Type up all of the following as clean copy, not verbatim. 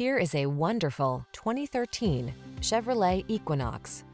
Here is a wonderful 2013 Chevrolet Equinox.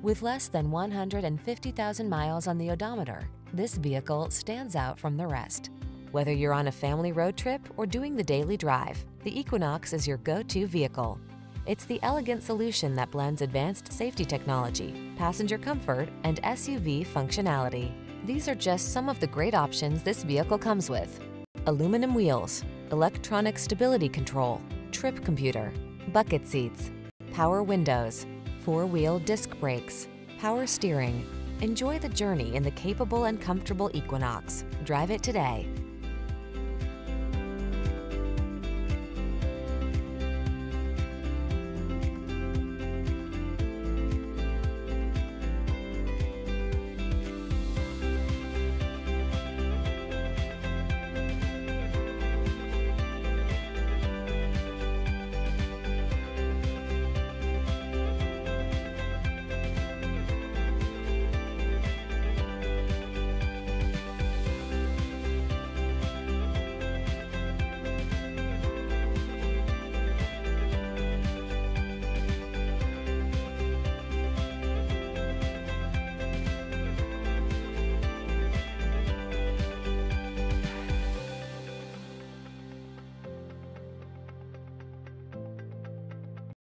With less than 150,000 miles on the odometer, this vehicle stands out from the rest. Whether you're on a family road trip or doing the daily drive, the Equinox is your go-to vehicle. It's the elegant solution that blends advanced safety technology, passenger comfort, and SUV functionality. These are just some of the great options this vehicle comes with: aluminum wheels, electronic stability control, trip computer, bucket seats, power windows, four-wheel disc brakes, power steering. Enjoy the journey in the capable and comfortable Equinox. Drive it today.